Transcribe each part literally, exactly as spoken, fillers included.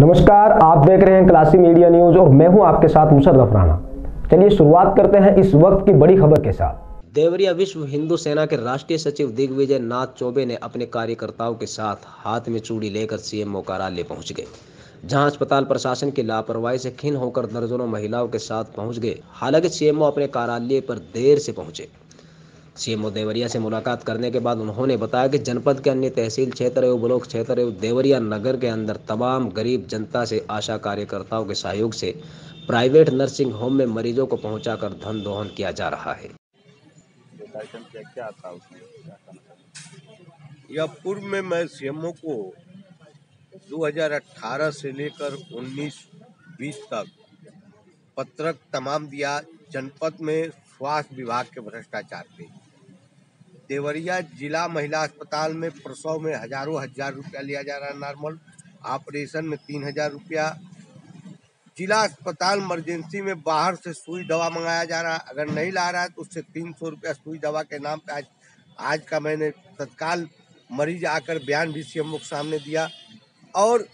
नमस्कार, आप देख रहे हैं क्लासी मीडिया न्यूज और मैं हूं आपके साथ मुशर्रफ राणा। चलिए शुरुआत करते हैं इस वक्त की बड़ी खबर के साथ। देवरिया विश्व हिंदू सेना के राष्ट्रीय सचिव दिग्विजय नाथ चौबे ने अपने कार्यकर्ताओं के साथ हाथ में चूड़ी लेकर सीएमओ कार्यालय पहुंच गए, जहां अस्पताल प्रशासन की लापरवाही से खिन्न होकर दर्जनों महिलाओं के साथ पहुंच गए। हालांकि सीएमओ अपने कार्यालय पर देर से पहुंचे। सीएमओ देवरिया से मुलाकात करने के बाद उन्होंने बताया कि जनपद के अन्य तहसील क्षेत्र एवं ब्लॉक क्षेत्र एवं देवरिया नगर के अंदर तमाम गरीब जनता से आशा कार्यकर्ताओं के सहयोग से प्राइवेट नर्सिंग होम में मरीजों को पहुंचाकर धन दोहन किया जा रहा है। या पूर्व में मैं सीएमओ को दो हज़ार अठारह से लेकर उन्नीस बीस तक पत्रक तमाम दिया, जनपद में स्वास्थ्य विभाग के भ्रष्टाचार पे। देवरिया जिला महिला अस्पताल में प्रसव में हजारों हजार रुपया लिया जा रहा है, नॉर्मल ऑपरेशन में तीन हजार रुपया। जिला अस्पताल इमरजेंसी में बाहर से सुई दवा मंगाया जा रहा है, अगर नहीं ला रहा है तो उससे तीन सौ रुपया सुई दवा के नाम पे। आज आज का मैंने तत्काल मरीज आकर बयान भी सीएम के सामने दिया। और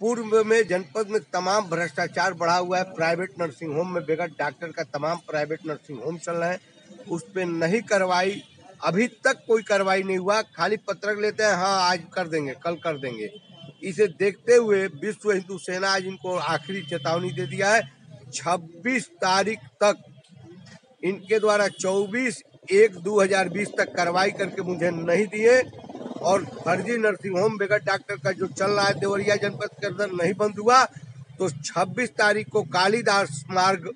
पूर्व में जनपद में तमाम भ्रष्टाचार बढ़ा हुआ है। प्राइवेट नर्सिंग होम में बेगैर डॉक्टर का तमाम प्राइवेट नर्सिंग होम चल रहे हैं, उस पर नहीं कार्रवाई, अभी तक कोई कार्रवाई नहीं हुआ। खाली पत्रक लेते हैं, हाँ आज कर देंगे कल कर देंगे। इसे देखते हुए विश्व हिंदू सेना आज इनको आखिरी चेतावनी दे दिया है। छब्बीस तारीख तक इनके द्वारा चौबीस एक दो हजार बीस तक कार्रवाई करके मुझे नहीं दिए। और फर्जी नर्सिंग होम बेगर डॉक्टर का जो चल रहा है देवरिया जनपद के अंदर नहीं बंद हुआ, तो छब्बीस तारीख को काली दास मार्ग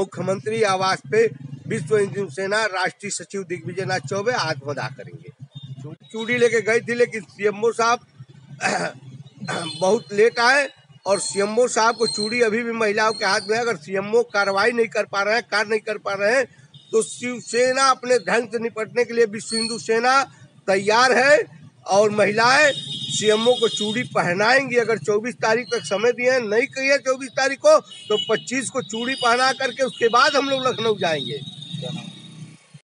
मुख्यमंत्री आवास पे विश्व हिंदू सेना राष्ट्रीय सचिव दिग्विजय नाथ चौबे आत्मदाह करेंगे। चूड़ी लेके गई थी, लेकिन सीएमओ साहब बहुत लेट आए और सीएमओ साहब को चूड़ी अभी भी महिलाओं के हाथ में। अगर सीएमओ कार्रवाई नहीं कर पा रहे हैं, कार्य नहीं कर पा रहे हैं, तो शिवसेना अपने ढंग से निपटने के लिए विश्व हिंदू सेना तैयार है। और महिलाएं सीएमओ को चूड़ी पहनाएंगी। अगर चौबीस तारीख तक समय दिए, नहीं किया चौबीस तारीख को, तो पच्चीस को चूड़ी पहना करके उसके बाद हम लोग लखनऊ जाएंगे।